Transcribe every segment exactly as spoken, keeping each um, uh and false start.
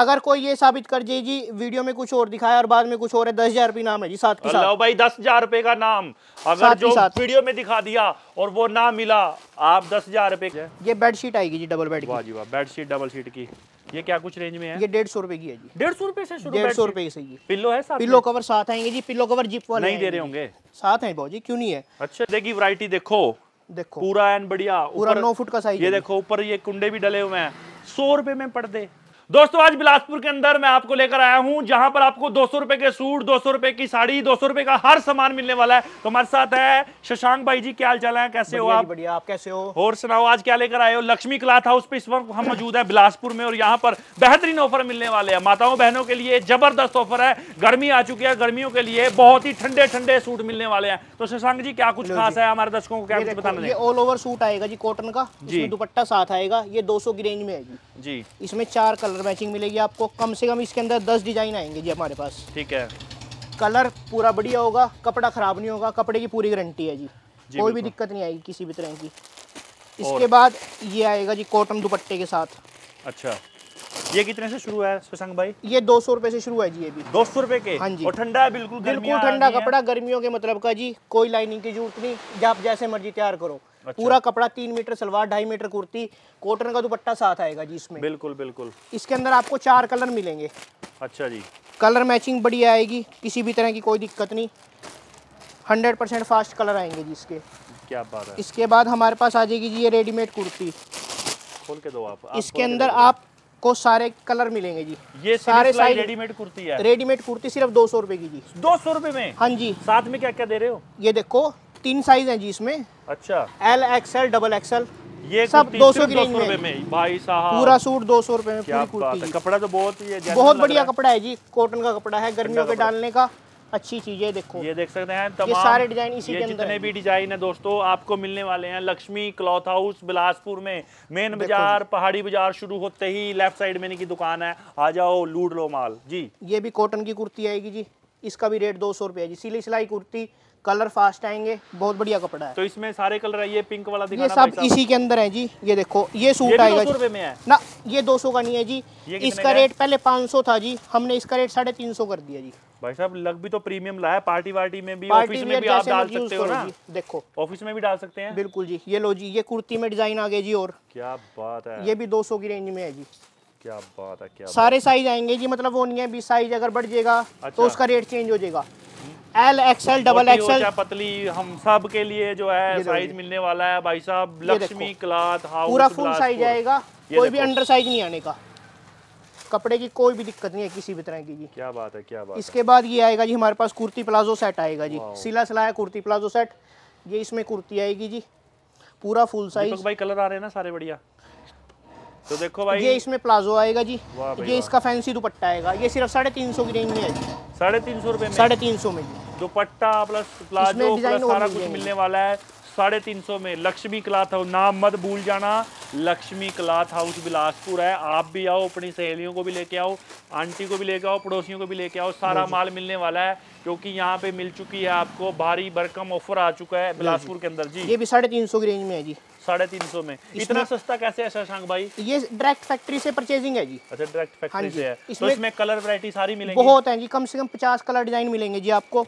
अगर कोई ये साबित कर दे जी वीडियो में कुछ और दिखाया और बाद में कुछ और है, दस हजार रुपये नाम है जी साथ के साथ। भाई दस हजार रुपये का नाम अगर जो वीडियो में दिखा दिया और वो ना मिला आप दस हजार रुपये। ये बेडशीट आएगी जी डबल बेड। वाह जी वाह, बेडशीट डबल सीट की ये क्या कुछ रेंज में है? ये डेढ़ सौ रुपए की है जी। डेढ़ सौ रुपए से शुरू। डेढ़ सौ रुपए की सही है। पिल्लो है साथ? पिल्लो कवर साथ आएंगे जी, पिल्लो कवर जिप वाले नहीं दे रहे होंगे साथ हैं भाजी, क्यों नहीं है। अच्छा देखिए वैरायटी देखो देखो पूरा एंड बढ़िया, पूरा नौ फुट का साइज। ये देखो ऊपर ये कुंडे भी डले हुए हैं, सौ रुपए में पर्दे। दोस्तों आज बिलासपुर के अंदर मैं आपको लेकर आया हूं जहां पर आपको दो सौ रुपए के सूट, दो सौ रुपए की साड़ी, दो सौ रुपए का हर सामान मिलने वाला है। तो हमारे साथ है शशांक भाई जी, क्या हाल चाल है, कैसे हो आप? बढ़िया, आप कैसे हो? और सुनाओ आज क्या लेकर आए हो? लक्ष्मी क्लॉथ हाउस पे इस वक्त हम मौजूद है बिलासपुर में और यहाँ पर बेहतरीन ऑफर मिलने वाले हैं। माताओं बहनों के लिए जबरदस्त ऑफर है, गर्मी आ चुकी है, गर्मियों के लिए बहुत ही ठंडे ठंडे सूट मिलने वाले हैं। तो शशांक जी क्या कुछ खास है हमारे दर्शकों को, क्या कुछ बताना? ऑल ओवर सूट आएगा जी कॉटन का, दुपट्टा साथ आएगा। ये दो सौ की रेंज में आएगी जी। इसमें चार कलर मैचिंग मिलेगी आपको, कम से कम इसके अंदर दस डिजाइन आएंगे जी हमारे पास। ठीक है, कलर पूरा बढ़िया होगा, कपड़ा खराब नहीं होगा, कपड़े की पूरी गारंटी है जी, जी कोई भी दिक्कत नहीं आएगी किसी भी तरह की। इसके बाद ये आएगा जी कॉटन दुपट्टे के साथ। अच्छा ये कितने से शुरू है शशांक भाई? ये दो सौ रुपए से शुरू है जी। ये भी दो सौ रुपए के? हाँ जी। और ठंडा है बिल्कुल, बिल्कुल ठंडा कपड़ा, गर्मियों के मतलब का जी, कोई लाइनिंग की जरूरत नहीं, आप जैसे मर्जी तैयार करो। अच्छा। पूरा कपड़ा, तीन मीटर सलवार, ढाई मीटर कुर्ती, कॉटन का दुपट्टा साथ आएगा जी इसमें। बिल्कुल बिल्कुल। इसके अंदर आपको चार कलर मिलेंगे। अच्छा जी, कलर मैचिंग बढ़िया आएगी, किसी भी तरह की कोई दिक्कत नहीं, हंड्रेड परसेंट फास्ट कलर आएंगे जी इसके। क्या बात है। इसके बाद हमारे पास आ जाएगी जी ये रेडीमेड कुर्ती। खोल के दो आप, आप इसके अंदर आप को सारे कलर मिलेंगे जी। ये सारे साइज रेडीमेड कुर्ती है। रेडीमेड कुर्ती सिर्फ दो सौ रुपए की जी। दो सौ रुपए में? हाँ जी। साथ में क्या क्या दे रहे हो? ये देखो तीन साइज हैं जी इसमें। अच्छा, एल, एक्सएल, डबल एक्सएल, ये सब दो सौ में। भाई साहब पूरा सूट दो सौ रुपए में पूरी कुर्ती है। कपड़ा तो बहुत ही बहुत बढ़िया कपड़ा है जी, कॉटन का कपड़ा है, गर्मियों के डालने का अच्छी चीज है। देखो ये देख सकते हैं तमाम ये सारे डिजाइन इसी के अंदर, जितने भी डिजाइन है दोस्तों आपको मिलने वाले हैं लक्ष्मी क्लॉथ हाउस बिलासपुर में। मेन बाजार पहाड़ी बाजार शुरू होते ही लेफ्ट साइड में इनकी दुकान है, आ जाओ लूट लो माल जी। ये भी कॉटन की कुर्ती आएगी जी, इसका भी रेट दो सौ रुपया जी। सिलाई सिलाई कुर्ती, कलर फास्ट आएंगे, बहुत बढ़िया कपड़ा है। तो इसमें सारे कलर है, ये पिंक वाला दिखाना भाई साहब, इसी के अंदर है जी। ये देखो ये सूट आएगा दो सौ रुपए में है ना, ये दो सौ का नहीं है जी। इसका रेट पहले पाँच सौ था जी, हमने इसका रेट साढ़े तीन सौ कर दिया जी। भाई साहब लग भी तो प्रीमियम लाया, पार्टी वार्टी में भी, ऑफिस में भी आप डाल सकते हो ना। देखो ऑफिस में भी डाल सकते हैं बिल्कुल जी। ये लो जी, ये कुर्ती में डिजाइन आ गए जी। और क्या बात है, ये भी दो सौ की रेंज में है जी। क्या बात है, क्या सारे साइज आएंगे जी, मतलब वो नहीं है भी साइज अगर बढ़ जाएगा तो उसका रेट चेंज हो जाएगा। एल, एक्सएल, डबल एक्सएल, पतली, हम सब के लिए जो है साइज मिलने वाला है भाई साहब। लक्ष्मी क्लॉथ हाउस पूरा फुल साइज आएगा, कोई भी अंडर साइज नहीं आने का, कपड़े की कोई भी दिक्कत नहीं है किसी भी तरह की जी। क्या बात है, क्या बात। इसके बाद ये आएगा जी हमारे पास कुर्ती प्लाजो सेट आएगा जी, सिला सिलाया कुर्ती प्लाजो सेट। ये इसमें कुर्ती आएगी जी, पूरा फुल साइज। भाई कलर आ रहे हैं ना सारे बढ़िया। तो देखो भाई ये इसमें प्लाजो आएगा जी, ये इसका फैंसी दुपट्टा आएगा। ये सिर्फ साढ़े तीन सौ की रेंज में है जी। साढ़े तीन सौ रुपए में? साढ़े तीन सौ में जी। दुपट्टा प्लस प्लाजो प्लस सारा कुछ मिलने वाला है साढ़े तीन सौ में। लक्ष्मी क्लॉथ हाउस, नाम मत भूल जाना, लक्ष्मी क्लॉथ हाउस बिलासपुर है। आप भी आओ, अपनी सहेलियों को भी लेके आओ, आंटी को भी लेके आओ, पड़ोसियों को भी लेके आओ, सारा माल मिलने वाला है क्योंकि यहाँ पे मिल चुकी है आपको भारी भरकम ऑफर आ चुका है बिलासपुर के अंदर जी। ये भी साढ़े तीन सौ की रेंज में है जी। साढ़े तीन सौ में इतना सस्ता कैसे है शशांक भाई? ये डायरेक्ट फैक्ट्री से परचेजिंग है जी। अच्छा, डायरेक्ट फैक्ट्री से है। तो इसमें कलर वैरायटी सारी मिलेगी? बहुत है जी, कम से कम पचास कलर डिजाइन मिलेंगे जी आपको।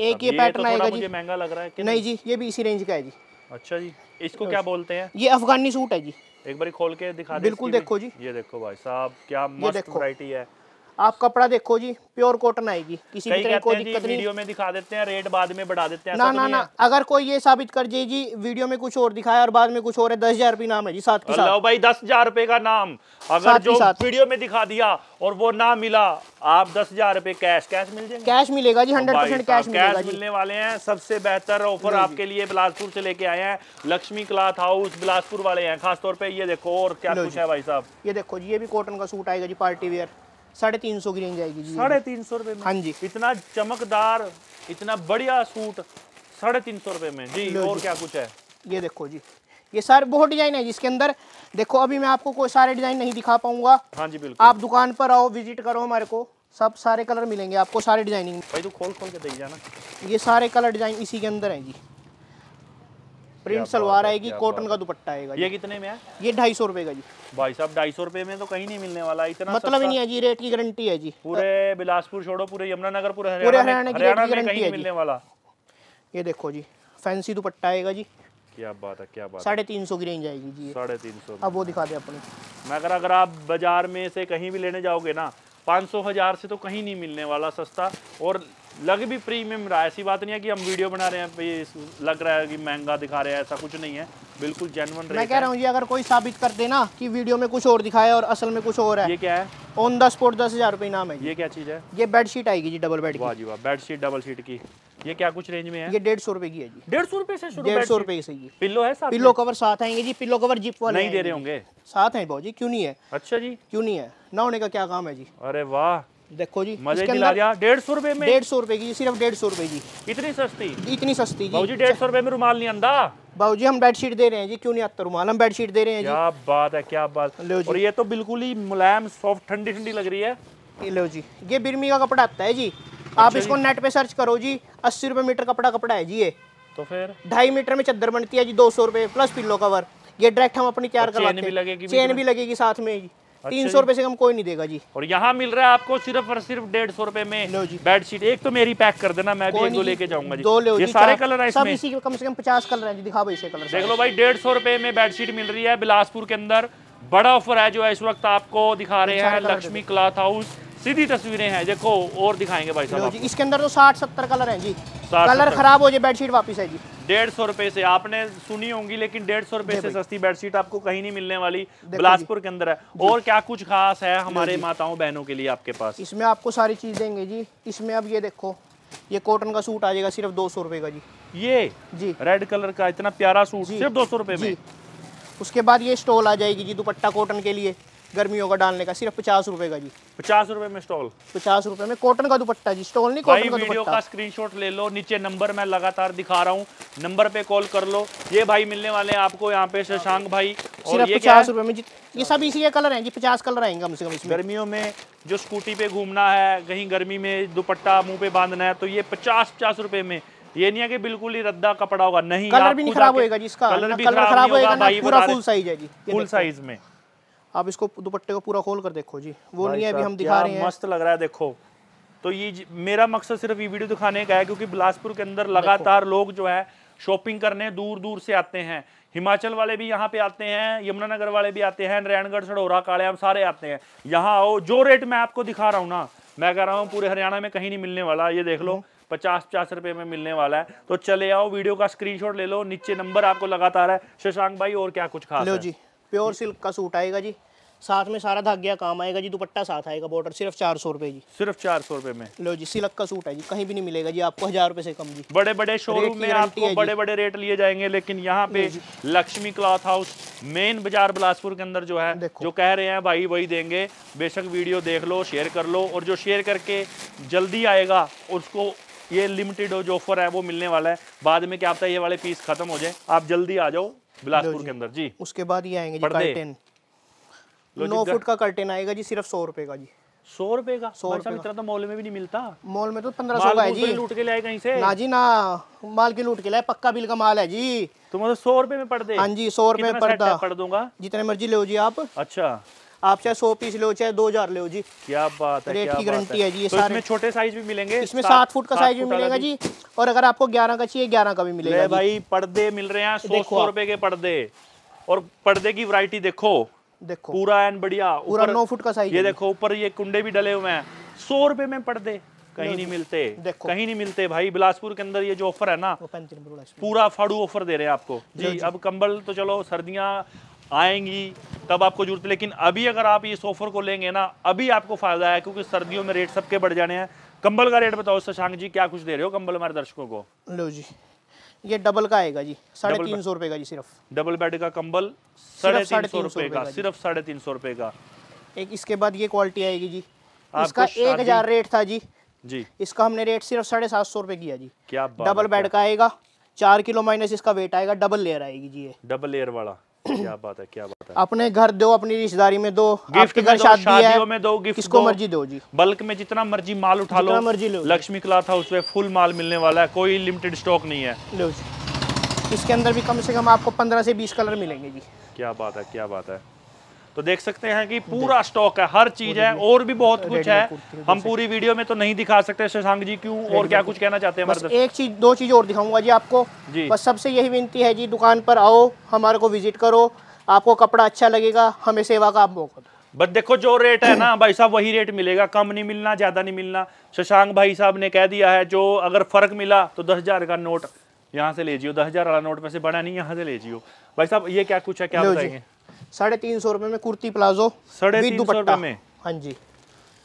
एक ये पैटर्न आएगा जी, महंगा लग रहा है। नहीं जी, ये भी इसी रेंज का है जी। अच्छा जी, इसको क्या बोलते हैं? ये अफगानी सूट है जी। एक बार खोल के दिखा दे बिल्कुल। देखो जी, ये देखो भाई साहब क्या मस्त वैरायटी है। आप कपड़ा देखो जी, प्योर कॉटन आएगी, किसी भी तरह कोई दिक्कत नहीं। वीडियो में दिखा देते हैं, रेट बाद में बढ़ा देते हैं ना ना ना। अगर कोई ये साबित कर दे जी वीडियो में कुछ और दिखाया और बाद में कुछ और है, दस हजार रुपये नाम है जी साथ के साथ। लो भाई दस हजार रुपये का नाम अगर जो वीडियो में दिखा दिया और वो ना मिला आप दस हजार रुपये कैश कैश मिल जाएगा। कैश मिलेगा जी, हंड्रेड परसेंट कैश कैश मिलने वाले हैं। सबसे बेहतर ऑफर आपके लिए बिलासपुर से लेके आए हैं लक्ष्मी क्लॉथ हाउस, बिलासपुर वाले हैं खासतौर पर। ये देखो और क्या कुछ है भाई साहब। ये देखो जी, ये भी कॉटन का सूट आएगा जी, पार्टी वेयर, साढ़े तीन सौ की रेंज आएगी जी। साढ़े तीन सौ रुपये में? हाँ जी। इतना चमकदार, इतना बढ़िया सूट साढ़े तीन सौ रुपये में जी। और क्या कुछ है? ये देखो जी, ये सारे बहुत डिजाइन है जिसके अंदर। देखो अभी मैं आपको कोई सारे डिजाइन नहीं दिखा पाऊंगा। हाँ जी बिल्कुल, आप दुकान पर आओ, विजिट करो हमारे को, सब सारे कलर मिलेंगे आपको, सारे डिजाइनिंग। भाई तू खोल खोल के देख जाना। ये सारे कलर डिजाइन इसी के अंदर है जी। प्रिंट सलवार आएगी, कॉटन का दुपट्टा आएगा। ये कितने में है? ये ढाई सौ रुपए का जी। भाई साहब ढाई सौ रुपए में तो कहीं नहीं मिलने वाला, इतना मतलब ही नहीं है जी, रेट की गारंटी है जी। पूरे बिलासपुर छोड़ो, पूरे यमुनानगर, पूरे हरियाणा की गारंटी है मिलने वाला। ये देखो जी, फैंसी दुपट्टा आएगा जी। क्या बात है, क्या बात है। साढ़े तीन सौ की रेंज आएगी जी, साढ़े तीन सौ। अब वो दिखा दे अपनी। मैं कह रहा अगर आप बाजार में से कहीं भी लेने जाओगे ना, पाँच सौ हजार से तो कहीं नहीं मिलने वाला सस्ता, और लग भी प्रीमियम रहा है। ऐसी बात नहीं है कि हम वीडियो बना रहे हैं लग रहा है कि महंगा दिखा रहे हैं, ऐसा कुछ नहीं है, बिल्कुल जेन्युइन रेट है। मैं कह रहा हूँ जी, अगर कोई साबित कर देना कि वीडियो में कुछ और दिखाया और असल में कुछ और है। ये क्या है? ऑन द स्पॉट दस हजार रुपए इनाम है। ये क्या चीज़ है? ये बेड शीट आएगी जी, डबल बेड की। वाह जी वाह, बेड शीट डबल शीट की। ये क्या कुछ रेंज में है? ये डेढ़ सौ रुपए की है जी। डेढ़ सौ रुपए से शुरू? डेढ़ सौ रुपए से जी। पिलो है? पिलो कवर साथ आएंगे जी, पिलो कवर जिप वाले नहीं दे रहे होंगे? साथ हैं भाजी, क्यों नहीं है। अच्छा जी, क्यों नहीं है, ना होने का क्या काम है जी। अरे वाह, देखो जी, मजे दिला दिया। डेढ़ सौ रुपए में, डेढ़ सौ रुपए की, सिर्फ डेढ़ सौ रुपए की। इतनी सस्ती, इतनी सस्ती जी। डेढ़ सौ रुपए में रुमाल नहीं आंदा बाबूजी, हम बेडशीट दे रहे हैं जी, क्यों नहीं आता रुमाल, हम बेडशीट दे रहे हैं जी। क्या बात है, क्या बात। और ये तो बिल्कुल ही मुलायम सॉफ्ट, ठंडी ठंडी लग रही है। ये लो जी, ये बिरमी का कपड़ा आता है जी। आप इसको नेट पे सर्च करो जी, अस्सी रुपए मीटर कपड़ा कपड़ा है जी। ये तो फिर ढाई मीटर में चद्दर बनती है जी, दो सौ रुपए प्लस पिल्लो कवर। ये डायरेक्ट हम अपनी तैयार करवाते हैं, चेन भी लगेगी साथ में जी। तीन सौ रुपए से कम कोई नहीं देगा जी। और यहाँ मिल रहा है आपको सिर्फ और सिर्फ डेढ़ सौ रुपए में बेडशीट। एक तो मेरी पैक कर देना, मैं भी एक दो लेके जाऊंगा जी। दो ले ये सारे कलर हैं इसमें, इसी के कम से कम पचास कलर हैं जी। दिखा भाई से कलर, देख लो भाई। डेढ़ सौ रुपए में बेडशीट मिल रही है बिलासपुर के अंदर। बड़ा ऑफर है जो इस वक्त आपको दिखा रहे हैं लक्ष्मी क्लॉथ हाउस। सीधी तस्वीरें हैं देखो, और दिखाएंगे भाई साहब। इसके अंदर तो साठ सत्तर कलर है जी। कलर खराब हो जाए बेडशीट वापस है जी। डेढ़ सौ रुपए से आपने सुनी होंगी, लेकिन डेढ़ सौ रुपए से सस्ती बेडशीट आपको कहीं नहीं मिलने वाली, बिलासपुर के अंदर है। और क्या कुछ खास है हमारे माताओं बहनों के लिए आपके पास? इसमें आपको सारी चीज देंगे जी। इसमें अब ये देखो, ये कॉटन का सूट आ जाएगा सिर्फ दो सौ रुपए का जी। ये जी रेड कलर का इतना प्यारा सूट सिर्फ दो सौ रुपए में। उसके बाद ये स्टॉल आ जाएगी जी, दुपट्टा कॉटन के लिए गर्मियों का डालने का, सिर्फ पचास रुपए का जी। पचास रुपए में स्टॉल, पचास रुपए में कॉटन का दुपट्टा जी। स्टॉल नहीं, कॉटन का दुपट्टा। वीडियो का स्क्रीनशॉट ले लो, नीचे नंबर मैं लगातार दिखा रहा हूँ, नंबर पे कॉल कर लो। ये भाई मिलने वाले हैं आपको यहाँ पे शशांक भाई, सिर्फ पचास रुपए में जी। ये सब इसी के कलर हैं जी, पचास कलर आएंगे कम से कम इसमें। गर्मियों में जो स्कूटी पे घूमना है, कहीं गर्मी में दुपट्टा मुँह पे बांधना है, तो ये पचास पचास रुपए में। ये नहीं है कि बिल्कुल ही रद्दा कपड़ा होगा, नहीं, कलर भी खराब होगा जी इसका, कलर भी खराब होगा, फुल साइज है जी, फुल साइज में। आप इसको दुपट्टे को पूरा खोल कर देखो जी, वो नहीं है अभी हम दिखा रहे हैं। मस्त लग रहा है देखो। तो ये मेरा मकसद सिर्फ ये वीडियो दिखाने का है, क्योंकि बिलासपुर के अंदर लगातार लोग जो है शॉपिंग करने दूर दूर से आते हैं। हिमाचल वाले भी यहाँ पे आते हैं, यमुनानगर वाले भी आते हैं, नारायणगढ़, सड़ौरा, कालेआम सारे आते हैं। यहाँ आओ, जो रेट मैं आपको दिखा रहा हूँ ना, मैं कह रहा हूँ पूरे हरियाणा में कहीं नहीं मिलने वाला। ये देख लो, पचास पचास रुपए में मिलने वाला है। तो चले आओ, वीडियो का स्क्रीनशॉट ले लो, नीचे नंबर आपको लगातार है। शशांक भाई और क्या कुछ खास है? प्योर सिल्क का सूट आएगा जी, साथ में सारा धागे काम आएगा जी, दुपट्टा साथ आएगा, बॉर्डर, सिर्फ चार सौ रुपए जी, सिर्फ चार सौ रुपए में। लो जी, सिल्क का सूट है जी, कहीं भी नहीं मिलेगा जी आपको हजार रुपए से कम जी। बड़े बड़े शोरूम में आपको बड़े बड़े रेट लिए जाएंगे, लेकिन यहाँ पे लक्ष्मी क्लॉथ हाउस मेन बाजार बिलासपुर के अंदर जो है, जो कह रहे हैं भाई वही देंगे। बेशक वीडियो देख लो, शेयर कर लो, और जो शेयर करके जल्दी आएगा उसको ये लिमिटेड जो ऑफर है वो मिलने वाला है। बाद में क्या होता है, ये वाले पीस खत्म हो जाए, आप जल्दी आ जाओ बिलासपुर के अंदर जी। उसके बाद ये आएंगे जी कर्टेन, नौ फुट का कर्टेन आएगा जी, सिर्फ सौ रुपए का जी। सौ रुपए का? सौ रुपए इतना तो मॉल में भी नहीं मिलता। मॉल में तो पंद्रह सौ का है जी। लूट के लाए कहीं से? ना जी ना, माल के लूट के लाए, पक्का बिल का माल है जी। तो मतलब सौ रुपए में पर्दे? हाँ जी, सौ रुपए में पर्दा कर दूंगा, जितने मर्जी ले जी आप। अच्छा, आप चाहे सौ पीस लो, चाहे दो हजार ले हो जी। क्या बात है, रेट की गारंटी है जी। ये तो सारे इसमें छोटे साइज भी मिलेंगे, इसमें सात फुट का साइज भी मिलेगा जी, और अगर आपको ग्यारह का चाहिए ग्यारह का भी मिलेगा भाई। पर्दे मिल रहे हैं सौ सौ रुपए के पर्दे, और पर्दे की वैरायटी देखो, देखो पूरा एंड बढ़िया, पूरा नौ फुट का साइज। ये देखो ऊपर ये कुंडे भी डले हुए हैं। सौ रुपए में पर्दे कहीं नहीं मिलते, कहीं नहीं मिलते भाई। बिलासपुर के अंदर ये जो ऑफर है ना, पूरा फाड़ू ऑफर दे रहे हैं आपको जी। अब कंबल तो चलो सर्दियाँ आएंगी तब आपको जरूरत, लेकिन अभी अगर आप ये ऑफर को लेंगे ना, अभी आपको फायदा है, क्योंकि सर्दियों में रेट सबके बढ़ जाने हैं। कंबल का रेट बताओ शशांक जी, क्या कुछ दे रहे हो कंबल हमारे दर्शकों को? लो जी, ये डबल का आएगा जी, साढ़े तीन सौ रुपए का जी, सिर्फ डबल बेड का कंबल साढ़े तीन सौ रुपए का, सिर्फ साढ़े तीन सौ रुपए का एक। इसके बाद ये क्वालिटी आएगी जी, इसका एक हजार रेट था जी जी इसका हमने रेट सिर्फ साढ़े सात सौ रुपए किया जी। क्या डबल बेड का आएगा, चार किलो माइनस इसका वेट आएगा, डबल लेयर आएगी जी, ये डबल लेयर वाला। क्या बात है, क्या बात है। अपने घर दो, अपनी रिश्तेदारी में दो, गिफ्ट घर शादियों में दो, गिफ्ट किसको मर्जी दो जी। बल्क में जितना मर्जी माल उठा लो, मर्जी लो। लक्ष्मी क्लॉथ हाउस में फुल माल मिलने वाला है, कोई लिमिटेड स्टॉक नहीं है। इसके अंदर भी कम से कम आपको पंद्रह से बीस कलर मिलेंगे जी। क्या बात है, क्या बात है। तो देख सकते हैं कि पूरा स्टॉक है, हर चीज है और भी बहुत कुछ है। हम पूरी वीडियो में तो नहीं दिखा सकते शशांक जी, क्यों और क्या कुछ कहना चाहते हैं? बस एक चीज दो चीज और दिखाऊंगा जी आपको जी। बस सबसे यही विनती है जी, दुकान पर आओ, हमारे को विजिट करो, आपको कपड़ा अच्छा लगेगा, हमें सेवा का आप मौका दो। बट देखो जो रेट है ना भाई साहब वही रेट मिलेगा, कम नहीं मिलना, ज्यादा नहीं मिलना। शशांक भाई साहब ने कह दिया है, जो अगर फर्क मिला तो दस हजार का नोट यहाँ से ले जियो, दस हजार वाला नोट में से बड़ा नहीं, यहाँ से ले जियो। भाई साहब ये क्या कुछ है, क्या बताएंगे? साढ़े तीन सौ रुपए में कुर्ती प्लाजो, साढ़े तीन सौ रुपए में। हाँ जी,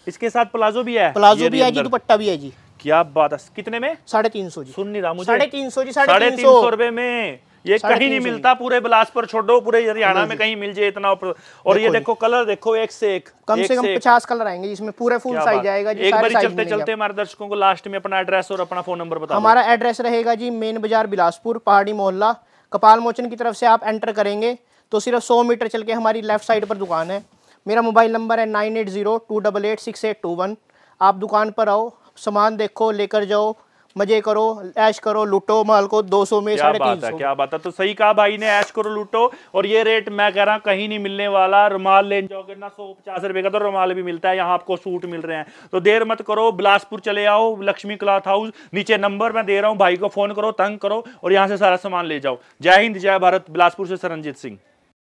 इसके साथ प्लाजो भी है, प्लाजो भी है जी, दुपट्टा भी है जी। क्या बात है, कितने में? साढ़े तीन सौ जी। सुन नहीं रहा मुझे, साढ़े तीन सौ जी, साढ़े तीन सौ रुपए में। ये कहीं नहीं मिलता, पूरे बिलासपुर छोड़ो, पूरे हरियाणा में कहीं मिल जाए इतना। और ये देखो कलर देखो, एक से एक, कम एक से कम पचास कलर आएंगे इसमें, पूरे फुल साइज आएगा। एक बार चलते चलते हमारे दर्शकों को लास्ट में अपना एड्रेस और अपना फोन नंबर बताओ। हमारा एड्रेस रहेगा जी मेन बाजार बिलासपुर, पहाड़ी मोहल्ला, कपाल मोचन की तरफ से आप एंटर करेंगे तो सिर्फ सौ मीटर चल के हमारी लेफ्ट साइड पर दुकान है। मेरा मोबाइल नंबर है nine eight zero two double eight six eight two one. आप दुकान पर आओ, सामान देखो, लेकर जाओ, मजे करो, ऐश करो, लूटो माल को दो सौ में, साढ़े तीन सौ। क्या बात है, तो सही कहा भाई ने, ऐश करो, लूटो। और ये रेट मैं कह रहा हूँ कहीं नहीं मिलने वाला। रुमाल ले जाओगे ना सौ पचास रुपए का, तो रुमाल भी मिलता है, यहाँ आपको सूट मिल रहे हैं। तो देर मत करो, बिलासपुर चले आओ, लक्ष्मी क्लॉथ हाउस, नीचे नंबर मैं दे रहा हूँ, भाई को फोन करो, तंग करो और यहाँ से सारा सामान ले जाओ। जय हिंद, जय भारत। बिलासपुर से रंजीत सिंह।